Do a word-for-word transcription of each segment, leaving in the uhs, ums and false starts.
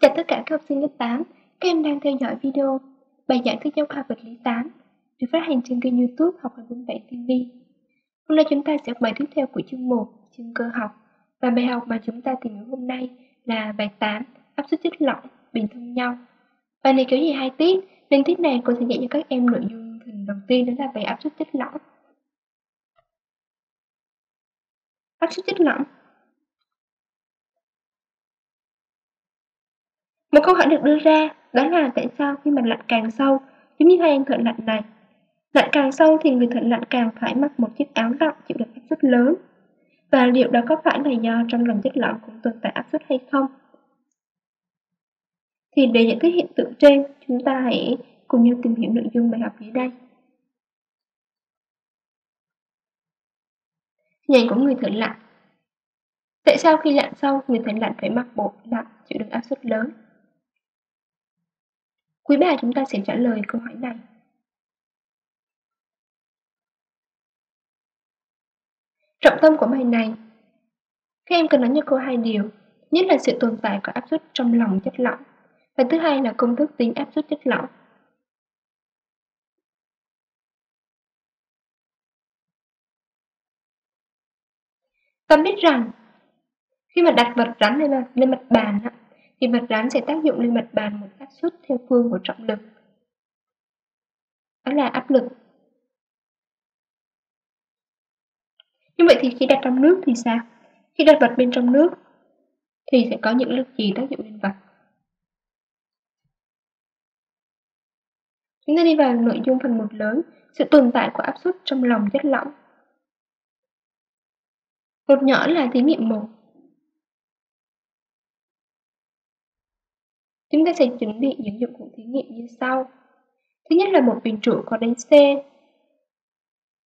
Chào tất cả các học sinh lớp tám, các em đang theo dõi video bài giảng thuyết giáo khoa vật lý tám được phát hành trên kênh YouTube Học hai bốn bảy ti vi. Hôm nay chúng ta sẽ học bài tiếp theo của chương một, chương cơ học, và bài học mà chúng ta tìm hiểu hôm nay là bài tám, áp suất chất lỏng bình thông nhau. Bài này kéo dài hai tiết, nên tiết này cô sẽ dạy cho các em nội dung phần đầu tiên, đó là bài áp suất chất lỏng. Áp suất chất lỏng. Một câu hỏi được đưa ra đó là tại sao khi mà lặn càng sâu, giống như hai anh thợ lặn này, lặn càng sâu thì người thợ lặn càng phải mặc một chiếc áo rộng chịu được áp suất lớn, và liệu đó có phải là do trong lòng chất lỏng cũng tồn tại áp suất hay không? Thì để giải thích hiện tượng trên, chúng ta hãy cùng nhau tìm hiểu nội dung bài học dưới đây. Hình ảnh của người thợ lặn. Tại sao khi lặn sâu, người thợ lặn phải mặc bộ lặn chịu được áp suất lớn? Quý bà chúng ta sẽ trả lời câu hỏi này. Trọng tâm của bài này, các em cần nắm cho cô hai điều. Nhất là sự tồn tại của áp suất trong lòng chất lỏng, và thứ hai là công thức tính áp suất chất lỏng. Ta biết rằng khi mà đặt vật rắn lên, lên mặt bàn thì vật rắn sẽ tác dụng lên mặt bàn một áp suất theo phương của trọng lực, đó là áp lực. Như vậy thì khi đặt trong nước thì sao? Khi đặt vật bên trong nước thì sẽ có những lực gì tác dụng lên vật? Chúng ta đi vào nội dung phần một lớn, sự tồn tại của áp suất trong lòng chất lỏng. Một nhỏ là thí nghiệm một. Chúng ta sẽ chuẩn bị những dụng cụ thí nghiệm như sau. Thứ nhất là một bình trụ có đáy C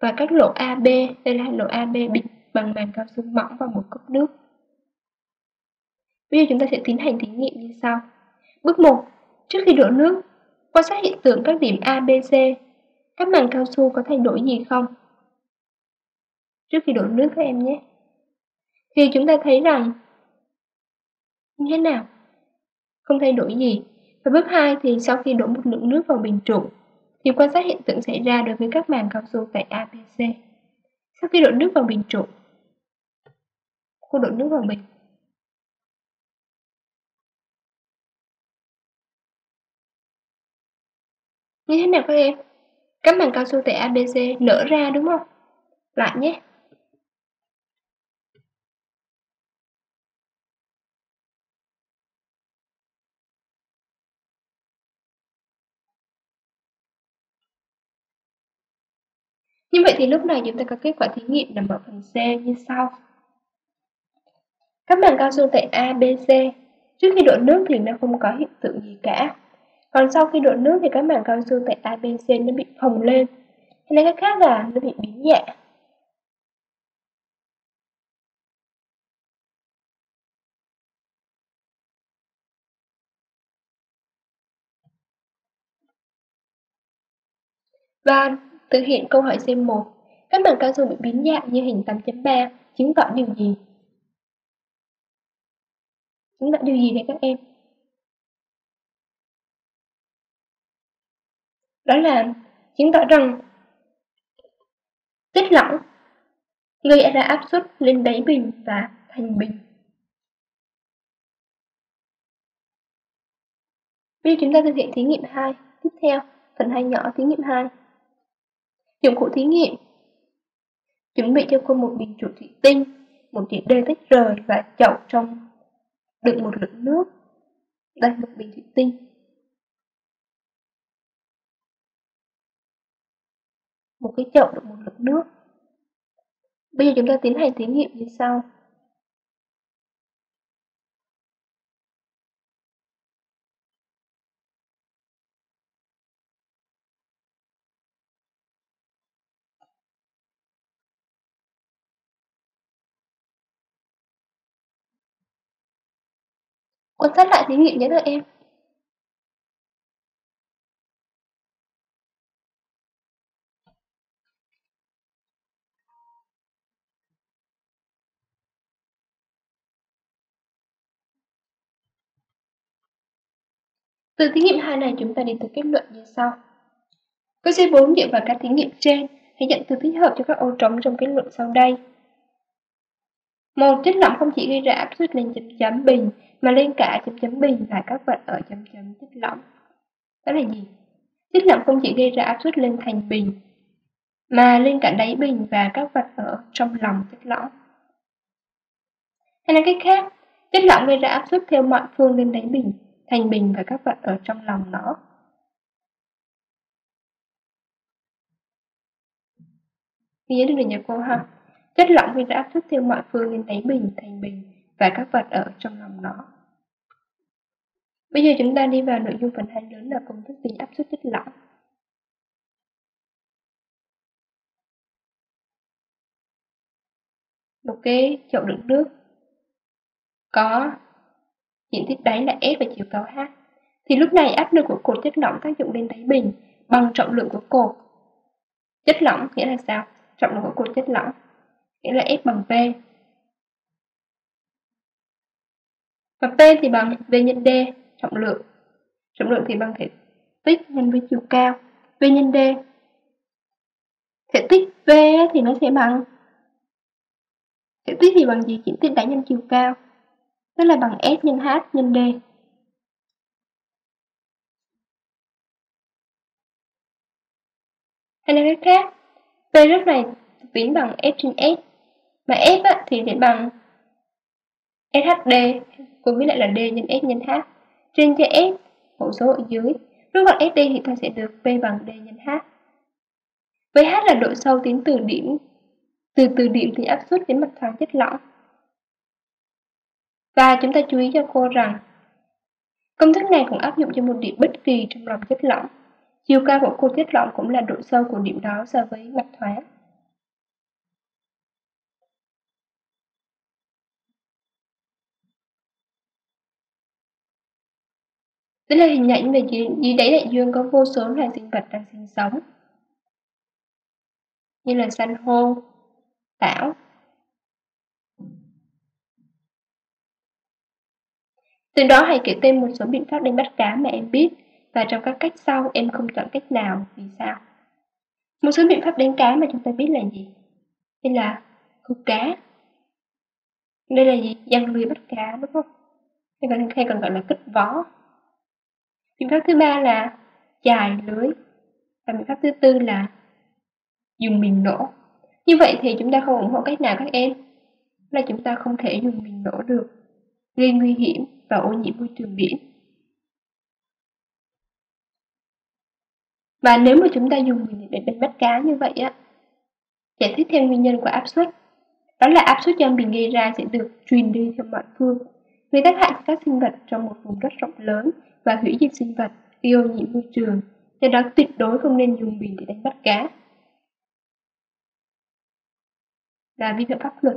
và các lỗ a bê, đây là lỗ a bê bịt bằng màng cao su mỏng và một cốc nước. Bây giờ chúng ta sẽ tiến hành thí nghiệm như sau. Bước một, trước khi đổ nước, quan sát hiện tượng các điểm A, B, C, các màng cao su có thay đổi gì không? Trước khi đổ nước các em nhé. Thì chúng ta thấy rằng như thế nào? Không thay đổi gì. Và bước hai thì sau khi đổ một lượng nước vào bình trụ thì quan sát hiện tượng xảy ra đối với các màng cao su tại a bê xê. Sau khi đổ nước vào bình trụ, cô đổ nước vào bình. Như thế nào các em? Các màng cao su tại a bê xê nở ra đúng không? Lại nhé. Như vậy thì lúc này chúng ta có kết quả thí nghiệm nằm ở phần C như sau. Các màng cao su tại A, B, C trước khi đổ nước thì nó không có hiện tượng gì cả. Còn sau khi đổ nước thì các màng cao su tại A, B, C nó bị phồng lên. Hay nói cách khác là nó bị biến dạng. Và thực hiện câu hỏi C một, các màng cao su bị biến dạng như hình tám chấm ba chứng tỏ điều gì? Chứng tỏ điều gì đấy các em? Đó là chứng tỏ rằng chất lỏng gây ra áp suất lên đáy bình và thành bình. Bây giờ chúng ta thực hiện thí nghiệm hai, tiếp theo, phần hai nhỏ thí nghiệm hai. Dụng cụ thí nghiệm. Chuẩn bị cho cô một bình trụ thủy tinh, một đĩa đê tách rời và chậu trong đựng một lượng nước. Đây một bình thủy tinh. Một cái chậu đựng một lượng nước. Bây giờ chúng ta tiến hành thí nghiệm như sau. Quan sát lại thí nghiệm nhé các em. Từ thí nghiệm hai này chúng ta đi tới kết luận như sau. Câu C bốn dựa vào các thí nghiệm trên, hãy nhận từ thích hợp cho các ô trống trong kết luận sau đây. Một, chất lỏng không chỉ gây ra áp suất lên chấm chấm bình mà lên cả chấm chấm bình và các vật ở chấm chấm chất lỏng. Đó là gì? Chất lỏng không chỉ gây ra áp suất lên thành bình mà lên cả đáy bình và các vật ở trong lòng chất lỏng. Hay nói cách khác, chất lỏng gây ra áp suất theo mọi phương lên đáy bình, thành bình và các vật ở trong lòng nó. Nhớ được nhà cô ha. Chất lỏng gây ra áp suất theo mọi phương lên đáy bình, thành bình và các vật ở trong lòng nó. Bây giờ chúng ta đi vào nội dung phần hai lớn là công thức tính áp suất chất lỏng. Một cái chậu đựng nước có diện tích đáy là S và chiều cao H, thì lúc này áp lực của cột chất lỏng tác dụng lên đáy bình bằng trọng lượng của cột chất lỏng, nghĩa là sao? Trọng lượng của cột chất lỏng nghĩa là F bằng V, và P thì bằng V nhân D trọng lượng. Trọng lượng thì bằng thể tích nhân với chiều cao, V nhân D. Thể tích V thì nó sẽ bằng thể tích thì bằng gì? Diện tích đáy nhân chiều cao, tức là bằng S nhân H nhân D. Hay nói cách khác, P lúc này viễn bằng F trên S, mà F á, thì sẽ bằng ét hát đê cùng với lại là D nhân S nhân H. Trên cho S mẫu số ở dưới, rút gọn ét đê thì ta sẽ được P bằng D nhân H. Với H là độ sâu tính từ điểm, từ từ điểm thì áp suất đến mặt thoáng chất lỏng. Và chúng ta chú ý cho cô rằng công thức này cũng áp dụng cho một điểm bất kỳ trong lòng chất lỏng. Chiều cao của cột chất lỏng cũng là độ sâu của điểm đó so với mặt thoáng. Đây là hình ảnh về dưới đáy đại dương có vô số loài sinh vật đang sinh sống, như là san hô, tảo. Từ đó hãy kể tên một số biện pháp đánh bắt cá mà em biết, và trong các cách sau em không chọn cách nào, vì sao? Một số biện pháp đánh cá mà chúng ta biết là gì? Đây là câu cá. Đây là gì? Giăng lưới bắt cá, đúng không? Hay còn, hay còn gọi là kích vó. Biện pháp thứ ba là chài lưới, và biện pháp thứ tư là dùng mìn nổ. Như vậy thì chúng ta không ủng hộ cách nào các em? Là chúng ta không thể dùng mìn nổ được, gây nguy hiểm và ô nhiễm môi trường biển. Và nếu mà chúng ta dùng mìn để đánh bắt cá như vậy á, giải thích theo nguyên nhân của áp suất, đó là áp suất do mìn gây ra sẽ được truyền đi theo mọi phương, gây tác hại cho các sinh vật trong một vùng đất rộng lớn và hủy diệt sinh vật, gây ô nhiễm môi trường. Do đó tuyệt đối không nên dùng mìn để đánh bắt cá, là vi phạm pháp luật.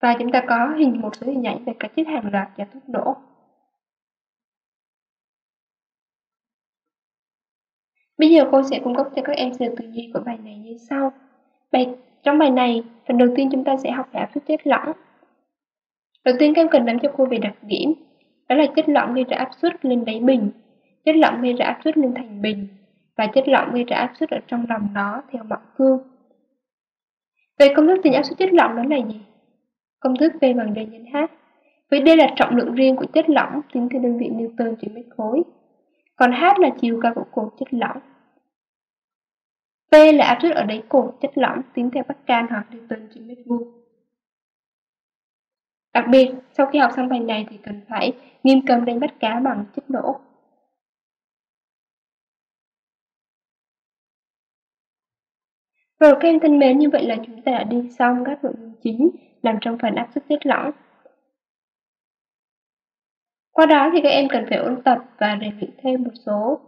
Và chúng ta có hình một số hình ảnh về cá chết hàng loạt và thuốc nổ. Bây giờ cô sẽ cung cấp cho các em sự tư duy của bài này như sau. Bài, trong bài này, phần đầu tiên chúng ta sẽ học về áp suất chất lỏng. Đầu tiên các em cần nắm cho cô về đặc điểm, đó là chất lỏng gây ra áp suất lên đáy bình, chất lỏng gây ra áp suất lên thành bình, và chất lỏng gây ra áp suất ở trong lòng nó theo mọi phương. Về công thức tính áp suất chất lỏng đó là gì? Công thức V bằng D nhân H. Với D là trọng lượng riêng của chất lỏng tính theo đơn vị Newton trên mét khối, còn H là chiều cao của cột chất lỏng. P là áp suất ở đáy cột chất lỏng tính theo Pascal hoặc Newton trên mét vuông. Đặc biệt, sau khi học xong bài này thì cần phải nghiêm cấm đánh bắt cá bằng chất nổ. Rồi các em thân mến, như vậy là chúng ta đã đi xong các nội dung chính nằm trong phần áp suất chất lỏng. Qua đó thì các em cần phải ôn tập và rèn luyện thêm một số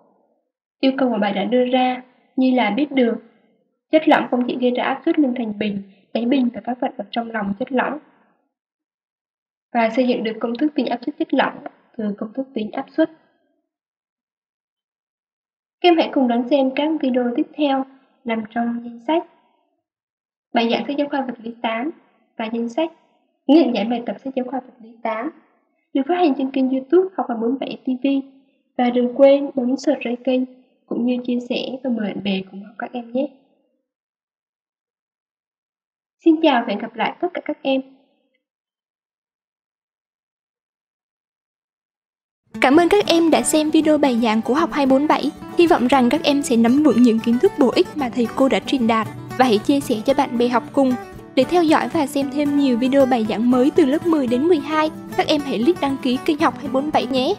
yêu cầu mà bài đã đưa ra, như là biết được chất lỏng không chỉ gây ra áp suất lên thành bình, đáy bình và các vật ở trong lòng chất lỏng, và xây dựng được công thức tính áp suất chất lỏng từ công thức tính áp suất. Các em hãy cùng đón xem các video tiếp theo nằm trong danh sách bài giảng sách giáo khoa vật lý tám và danh sách Hướng dẫn giải bài tập sách giáo khoa vật lý tám được phát hành trên kênh YouTube Học hai bốn bảy ti vi. Và đừng quên bấm subscribe kênh cũng như chia sẻ và mời bạn bè cùng học các em nhé. Xin chào và hẹn gặp lại tất cả các em. Cảm ơn các em đã xem video bài giảng của Học hai bốn bảy. Hy vọng rằng các em sẽ nắm vững những kiến thức bổ ích mà thầy cô đã truyền đạt và hãy chia sẻ cho bạn bè học cùng. Để theo dõi và xem thêm nhiều video bài giảng mới từ lớp mười đến mười hai, các em hãy click đăng ký kênh Học hai bốn bảy nhé.